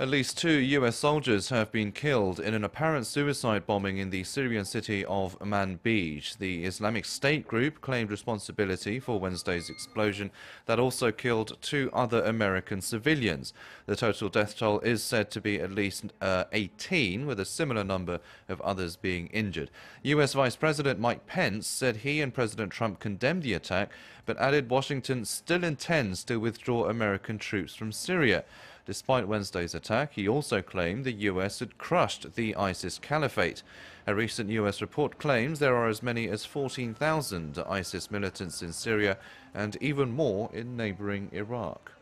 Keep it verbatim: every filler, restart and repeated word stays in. At least two U S soldiers have been killed in an apparent suicide bombing in the Syrian city of Manbij. The Islamic State group claimed responsibility for Wednesday's explosion that also killed two other American civilians. The total death toll is said to be at least uh, eighteen, with a similar number of others being injured. U S Vice President Mike Pence said he and President Trump condemned the attack, but added Washington still intends to withdraw American troops from Syria. Despite Wednesday's attack, he also claimed the U S had crushed the ISIS caliphate. A recent U S report claims there are as many as fourteen thousand ISIS militants in Syria and even more in neighboring Iraq.